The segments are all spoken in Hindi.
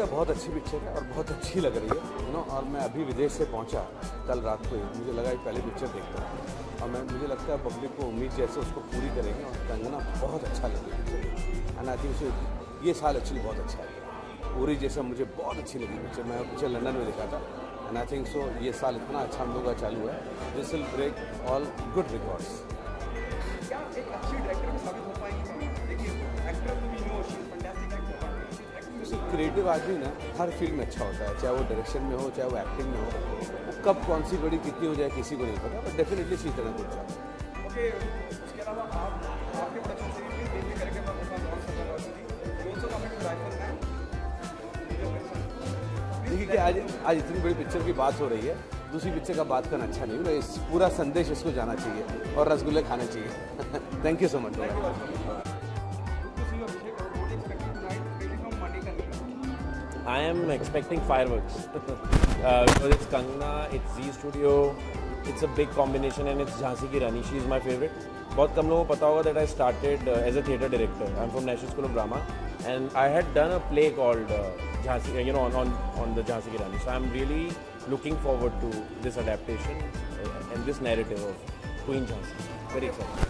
लगता है बहुत अच्छी पिक्चर है और बहुत अच्छी लग रही है यू नो। और मैं अभी विदेश से पहुंचा कल रात को, मुझे लगा कि पहले पिक्चर देखता हूँ और मैं मुझे लगता है पब्लिक को उम्मीद जैसे उसको पूरी करेंगे और कंगना बहुत अच्छा लगेगा। एंड आई थिंक ये साल एक्चुअली बहुत अच्छा है। पूरी जैसा मुझे बहुत अच्छी लगी पिक्चर, मैं पिक्चर लंदन में देखा था। एंड आई थिंक सो ये साल इतना अच्छा हम लोग का चालू है, this will break all good records. Creative आदमी ना हर फील्ड में अच्छा होता है, चाहे वो डायरेक्शन में हो, चाहे वो एक्टिंग में हो। वो कब कौन सी बड़ी कितनी हो जाए किसी को नहीं पता, बट डेफिनेटली इसी तरह कुछ देखिए कि आज इतनी बड़ी पिक्चर की बात हो रही है, दूसरी पिक्चर का बात करना अच्छा नहीं हो रहा। इस पूरा संदेश इसको जाना चाहिए और रसगुल्ले खाने चाहिए। Thank you so much. I am expecting fireworks. Because it's Kangna, it's Zee Studio, it's a big combination, and it's Jhansi ki Rani. She is my favorite. बहुत कम लोगों को पता होगा that I started as a theatre director. I'm from National School of Drama, and I had done a play called Jhansi, you know, on the Jhansi ki Rani. So I'm really looking forward to this adaptation and this narrative of Queen Jhansi. Very excited.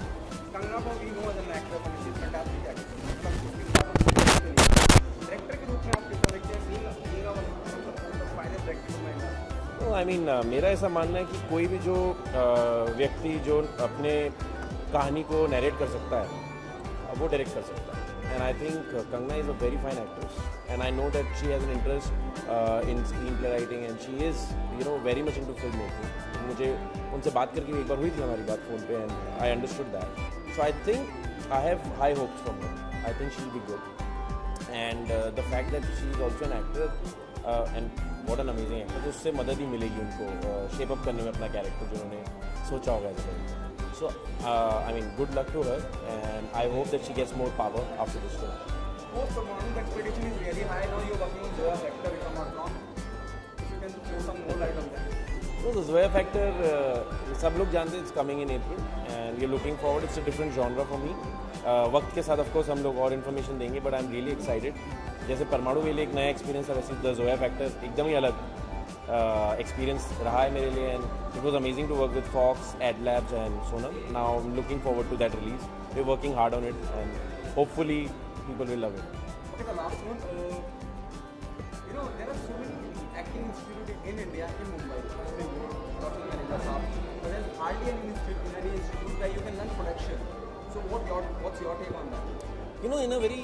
Kangna को भी know as an actor, but she's fantastic actor. Director के रूप में आप मेरा ऐसा मानना है कि कोई भी जो व्यक्ति जो अपने कहानी को नरेट कर सकता है वो डायरेक्ट कर सकता है। And I think Kangana is a very fine actress and I know that she has an interest in screenplay writing and she is you know very much into film making. मुझे उनसे बात करके भी एक बार हुई थी हमारी बात फ़ोन पे and I understood that. So I think I have high hopes from her. I think she will be good and the fact that she is also an actor and बहुत अमेजिंग है, तो उससे मदद ही मिलेगी उनको शेप अप करने में अपना कैरेक्टर जो उन्होंने सोचा होगा। So I mean good luck to her and I hope that she gets more power after this film. Zoya Factor सब लोग जानते हैं, it's coming in April and we are looking forward. It's a different genre for me. वक्त के साथ ऑफकोर्स हम लोग और इन्फॉर्मेशन देंगे, but I am really excited. जैसे परमाणु के लिए एक नया एक्सपीरियंस है, वैसे द ज़ोया फैक्टर एकदम ही अलग एक्सपीरियंस रहा है मेरे लिए। And it was amazing to work with Fox, Adlabs and Sonal. Now I am looking forward to that release. We are working hard on it and hopefully people will love it. So what's your take on that? You know, in a very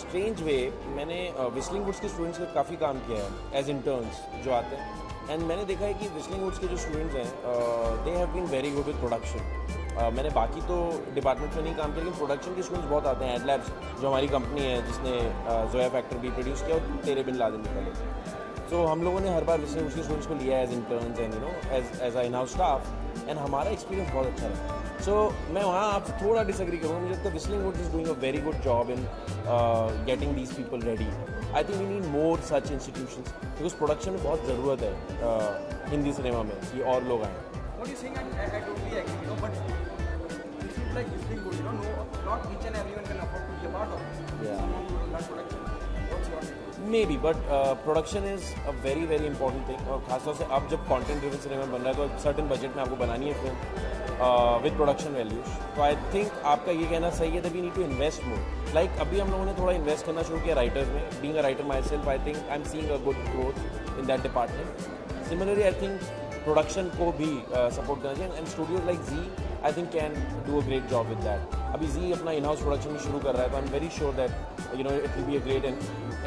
strange way, मैंने Whistling Woods के स्टूडेंट्स के काफ़ी काम किया है as interns जो आते हैं। एंड मैंने देखा है कि Whistling Woods के जो स्टूडेंट्स हैं they have been very good with production। मैंने बाकी तो डिपार्टमेंट में नहीं काम किया, लेकिन प्रोडक्शन के स्टूडेंट्स बहुत आते हैं। एडलैब्स जो हमारी कंपनी है जिसने ज़ोया फैक्टर भी प्रोड्यूस किया और तेरे बिन लादे निकले। तो हम लोगों ने हर बार Whistling Woods के स्टूडेंट्स को लिया as interns and you know as I now staff and हमारा एक्सपीरियंस बहुत अच्छा रहा। सो मैं वहाँ आपसे थोड़ा डिसएग्री करूँगा। मुझे लगता है Whistling Woods is doing a very good job in getting these people ready. I think we need more such institutions because production में बहुत ज़रूरत है हिंदी सिनेमा में कि और लोग आएँ। Maybe but production is a very very important thing. और खासतौर से अब जब कॉन्टेंट ड्रिवन सिनेमा बन रहा है तो सर्टन बजट में आपको बनानी है फिल्म विद प्रोडक्शन वैल्यूज। तो आई थिंक आपका ये कहना सही है that we need to invest more. Like अभी हम लोगों ने थोड़ा इन्वेस्ट करना शुरू किया राइटर्स में। Being a writer myself I think I am seeing a good growth in that department. Similarly I think production को भी सपोर्ट करना चाहिए and studios like ji I think can do a great job with that. अभी जी अपना इन हाउस प्रोडक्शन भी शुरू कर रहा है तो I am very sure that you know it will be a great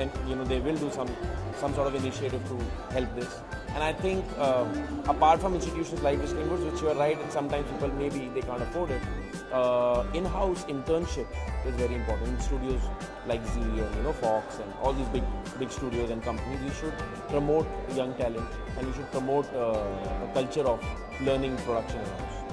and you know they will do some sort of initiative to help this. And I think apart from institutions like Whistling Woods, which you are right, and sometimes people maybe they can't afford it, in-house internship is very important. In studios like Zee and you know Fox and all these big studios and companies, we should promote young talent and we should promote a culture of learning production in-house.